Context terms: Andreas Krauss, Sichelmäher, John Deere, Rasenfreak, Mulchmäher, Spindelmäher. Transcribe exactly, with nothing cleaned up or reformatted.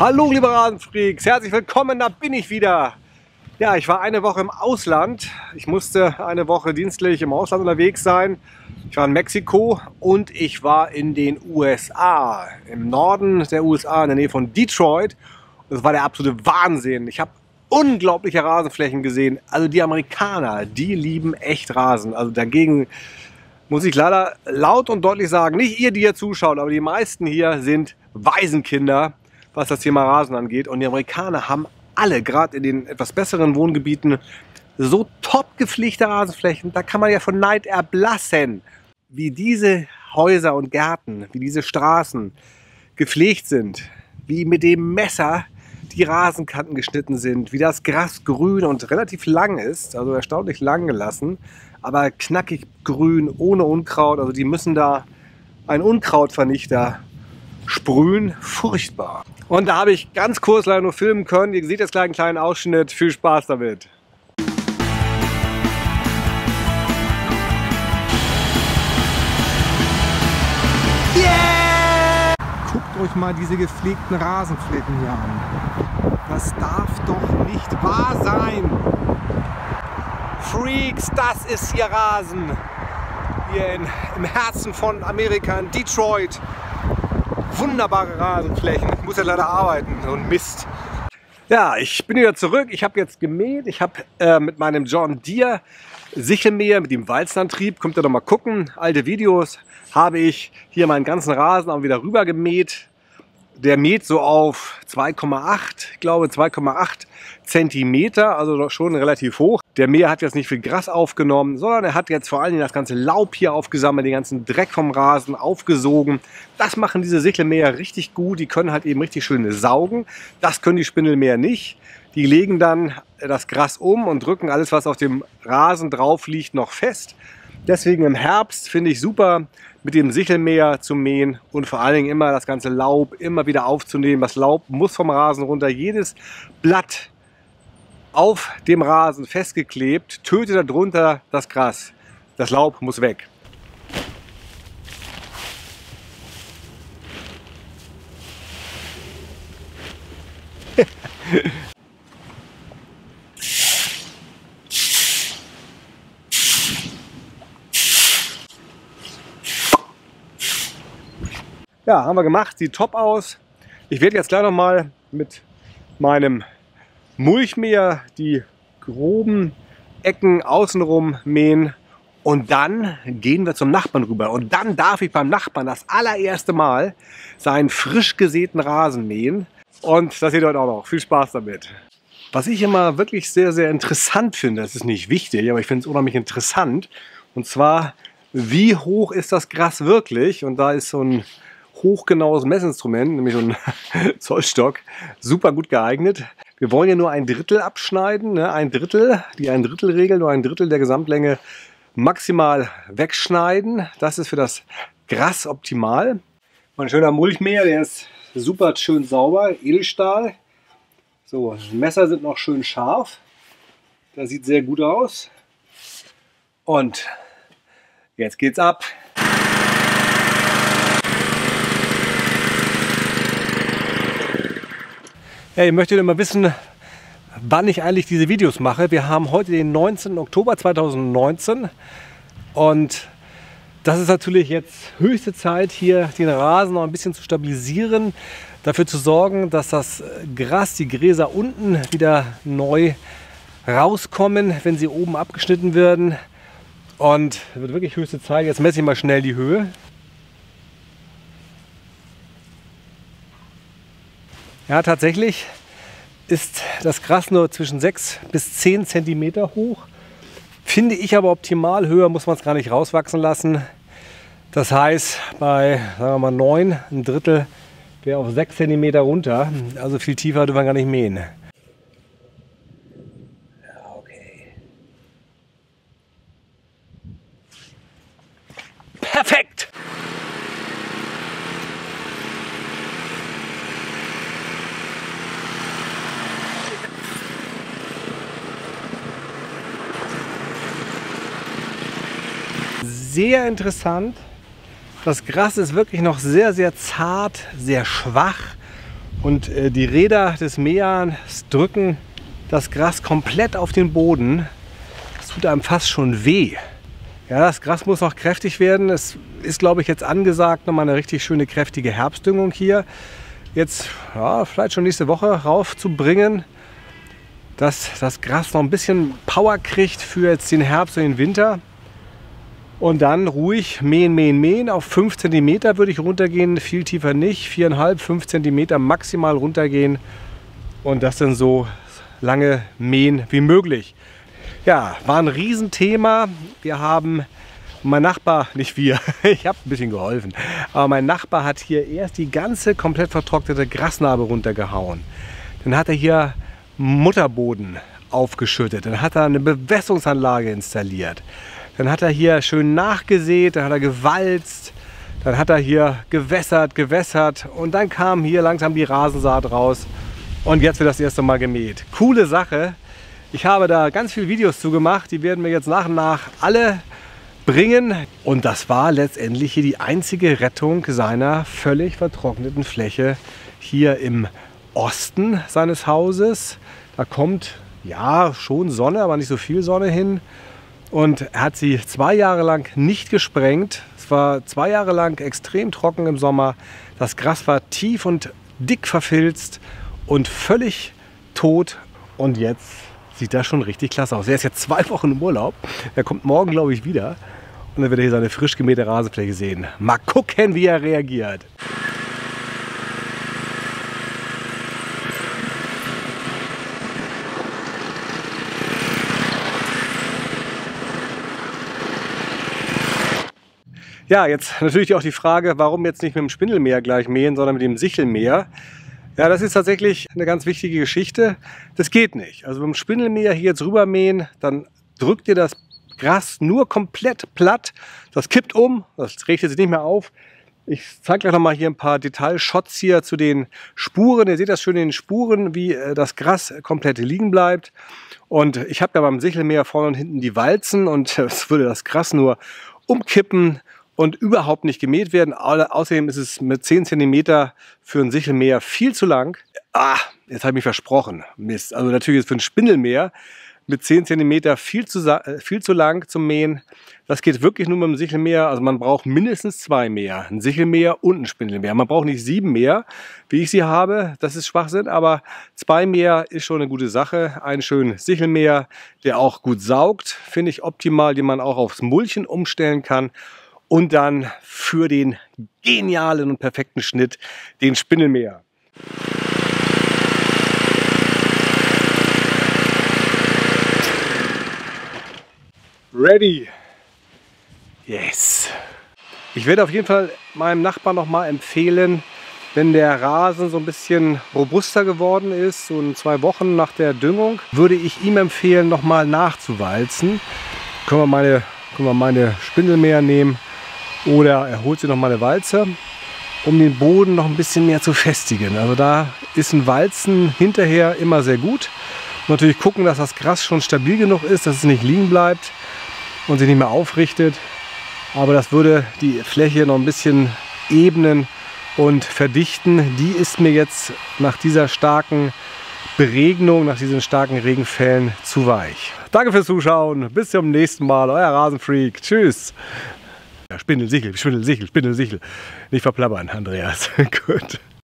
Hallo liebe Rasenfreaks, herzlich willkommen, da bin ich wieder. Ja, ich war eine Woche im Ausland. Ich musste eine Woche dienstlich im Ausland unterwegs sein. Ich war in Mexiko und ich war in den U S A, im Norden der U S A, in der Nähe von Detroit. Das war der absolute Wahnsinn. Ich habe unglaubliche Rasenflächen gesehen. Also die Amerikaner, die lieben echt Rasen. Also dagegen muss ich leider laut und deutlich sagen, nicht ihr, die hier zuschaut, aber die meisten hier sind Waisenkinder, was das Thema Rasen angeht. Und die Amerikaner haben alle, gerade in den etwas besseren Wohngebieten, so top gepflegte Rasenflächen, da kann man ja von Neid erblassen, wie diese Häuser und Gärten, wie diese Straßen gepflegt sind, wie mit dem Messer die Rasenkanten geschnitten sind, wie das Gras grün und relativ lang ist, also erstaunlich lang gelassen, aber knackig grün, ohne Unkraut, also die müssen da einen Unkrautvernichter sprühen, furchtbar. Und da habe ich ganz kurz leider nur filmen können. Ihr seht jetzt gleich einen kleinen Ausschnitt. Viel Spaß damit. Yeah! Guckt euch mal diese gepflegten Rasenflächen hier an. Das darf doch nicht wahr sein. Freaks, das ist hier Rasen. Hier in, im Herzen von Amerika, in Detroit. Wunderbare Rasenflächen. Ich muss ja leider arbeiten, so ein Mist. Ja, ich bin wieder zurück. Ich habe jetzt gemäht. Ich habe äh, mit meinem John Deere Sichelmäher, mit dem Walzenantrieb, kommt ihr doch mal gucken, alte Videos, habe ich hier meinen ganzen Rasen auch wieder rüber gemäht. Der mäht so auf zwei Komma acht, ich glaube zwei Komma acht Zentimeter, also schon relativ hoch. Der Mäher hat jetzt nicht viel Gras aufgenommen, sondern er hat jetzt vor allen Dingen das ganze Laub hier aufgesammelt, den ganzen Dreck vom Rasen aufgesogen. Das machen diese Sichelmäher richtig gut, die können halt eben richtig schön saugen. Das können die Spindelmäher nicht. Die legen dann das Gras um und drücken alles, was auf dem Rasen drauf liegt, noch fest. Deswegen im Herbst finde ich super, mit dem Sichelmäher zu mähen und vor allen Dingen immer das ganze Laub immer wieder aufzunehmen. Das Laub muss vom Rasen runter. Jedes Blatt auf dem Rasen festgeklebt tötet darunter das Gras. Das Laub muss weg. Ja, haben wir gemacht, sieht top aus. Ich werde jetzt gleich nochmal mit meinem Mulchmäher die groben Ecken außenrum mähen und dann gehen wir zum Nachbarn rüber. Und dann darf ich beim Nachbarn das allererste Mal seinen frisch gesäten Rasen mähen. Und das seht ihr heute auch noch. Viel Spaß damit. Was ich immer wirklich sehr, sehr interessant finde, das ist nicht wichtig, aber ich finde es unheimlich interessant. Und zwar, wie hoch ist das Gras wirklich? Und da ist so ein hochgenaues Messinstrument, nämlich so ein Zollstock, super gut geeignet. Wir wollen ja nur ein Drittel abschneiden, ne? ein Drittel, die ein Drittel Regel, nur ein Drittel der Gesamtlänge maximal wegschneiden. Das ist für das Gras optimal. Mein schöner Mulchmäher, der ist super schön sauber, Edelstahl. So, Messer sind noch schön scharf. Das sieht sehr gut aus. Und jetzt geht's ab. Ja, ihr möchtet immer wissen, wann ich eigentlich diese Videos mache. Wir haben heute den neunzehnten Oktober zweitausendneunzehn und das ist natürlich jetzt höchste Zeit, hier den Rasen noch ein bisschen zu stabilisieren, dafür zu sorgen, dass das Gras, die Gräser unten wieder neu rauskommen, wenn sie oben abgeschnitten werden. Und es wird wirklich höchste Zeit. Jetzt messe ich mal schnell die Höhe. Ja, tatsächlich ist das Gras nur zwischen sechs bis zehn Zentimeter hoch. Finde ich aber optimal. Höher muss man es gar nicht rauswachsen lassen. Das heißt, bei sagen wir mal, neun, ein Drittel wäre auf sechs Zentimeter runter. Also viel tiefer dürfen wir gar nicht mähen. Ja, okay. Perfekt! Sehr interessant. Das Gras ist wirklich noch sehr, sehr zart, sehr schwach. Und äh, die Räder des Mähers drücken das Gras komplett auf den Boden. Das tut einem fast schon weh. Ja, das Gras muss noch kräftig werden. Es ist, glaube ich, jetzt angesagt, nochmal eine richtig schöne kräftige Herbstdüngung hier. Jetzt ja, vielleicht schon nächste Woche raufzubringen, dass das Gras noch ein bisschen Power kriegt für jetzt den Herbst und den Winter. Und dann ruhig mähen, mähen, mähen. Auf fünf Zentimeter würde ich runtergehen, viel tiefer nicht. vier Komma fünf, fünf Zentimeter maximal runtergehen. Und das dann so lange mähen wie möglich. Ja, war ein Riesenthema. Wir haben, mein Nachbar, nicht wir, ich habe ein bisschen geholfen, aber mein Nachbar hat hier erst die ganze komplett vertrocknete Grasnarbe runtergehauen. Dann hat er hier Mutterboden aufgeschüttet, dann hat er eine Bewässerungsanlage installiert. Dann hat er hier schön nachgesät, dann hat er gewalzt, dann hat er hier gewässert, gewässert und dann kam hier langsam die Rasensaat raus und jetzt wird das erste Mal gemäht. Coole Sache. Ich habe da ganz viele Videos zu gemacht, die werden wir jetzt nach und nach alle bringen. Und das war letztendlich hier die einzige Rettung seiner völlig vertrockneten Fläche hier im Osten seines Hauses. Da kommt ja schon Sonne, aber nicht so viel Sonne hin. Und er hat sie zwei Jahre lang nicht gesprengt. Es war zwei Jahre lang extrem trocken im Sommer. Das Gras war tief und dick verfilzt und völlig tot. Und jetzt sieht das schon richtig klasse aus. Er ist jetzt zwei Wochen im Urlaub. Er kommt morgen, glaube ich, wieder. Und dann wird er hier seine frisch gemähte Rasenfläche sehen. Mal gucken, wie er reagiert. Ja, jetzt natürlich auch die Frage, warum jetzt nicht mit dem Spindelmäher gleich mähen, sondern mit dem Sichelmäher. Ja, das ist tatsächlich eine ganz wichtige Geschichte. Das geht nicht. Also mit dem Spindelmäher hier jetzt rüber mähen, dann drückt ihr das Gras nur komplett platt. Das kippt um, das richtet sich nicht mehr auf. Ich zeige gleich nochmal hier ein paar Detailshots hier zu den Spuren. Ihr seht das schön in den Spuren, wie das Gras komplett liegen bleibt. Und ich habe ja beim Sichelmäher vorne und hinten die Walzen und es würde das Gras nur umkippen und überhaupt nicht gemäht werden. Außerdem ist es mit zehn Zentimeter für ein Sichelmäher viel zu lang. Ah, jetzt habe ich mich versprochen. Mist. Also natürlich ist für ein Spindelmäher mit zehn Zentimeter viel zu, viel zu lang zum Mähen. Das geht wirklich nur mit dem Sichelmäher. Also man braucht mindestens zwei Mäher. Ein Sichelmäher und ein Spindelmäher. Man braucht nicht sieben Mäher, wie ich sie habe. Das ist Schwachsinn. Aber zwei Mäher ist schon eine gute Sache. Einen schönen Sichelmäher, der auch gut saugt, finde ich optimal, den man auch aufs Mulchen umstellen kann. Und dann für den genialen und perfekten Schnitt den Spindelmäher. Ready! Yes! Ich werde auf jeden Fall meinem Nachbarn noch mal empfehlen, wenn der Rasen so ein bisschen robuster geworden ist, so in zwei Wochen nach der Düngung, würde ich ihm empfehlen, noch mal nachzuwalzen. Können wir meine, können wir meine Spindelmäher nehmen. Oder er holt sich noch mal eine Walze, um den Boden noch ein bisschen mehr zu festigen. Also da ist ein Walzen hinterher immer sehr gut. Natürlich gucken, dass das Gras schon stabil genug ist, dass es nicht liegen bleibt und sich nicht mehr aufrichtet. Aber das würde die Fläche noch ein bisschen ebnen und verdichten. Die ist mir jetzt nach dieser starken Beregnung, nach diesen starken Regenfällen zu weich. Danke fürs Zuschauen. Bis zum nächsten Mal. Euer Rasenfreak. Tschüss. Spindel, Sichel, Spindel, Sichel, Spindel, Sichel. Nicht verplappern, Andreas. Gut.